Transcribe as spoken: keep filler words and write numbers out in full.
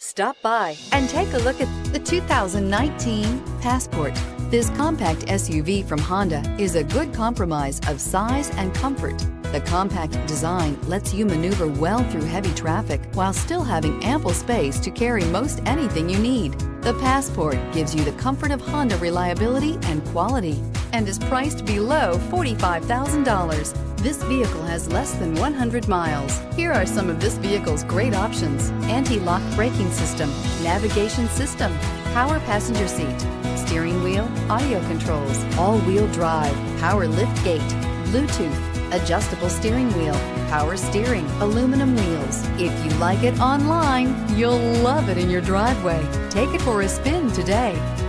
Stop by and take a look at the two thousand nineteen Passport. This compact S U V from Honda is a good compromise of size and comfort. The compact design lets you maneuver well through heavy traffic while still having ample space to carry most anything you need. The Passport gives you the comfort of Honda reliability and quality and is priced below forty-five thousand dollars. This vehicle has less than one hundred miles. Here are some of this vehicle's great options: anti-lock braking system, navigation system, power passenger seat, steering wheel audio controls, all-wheel drive, power lift gate, Bluetooth, adjustable steering wheel, power steering, aluminum wheels. If you like it online, you'll love it in your driveway. Take it for a spin today.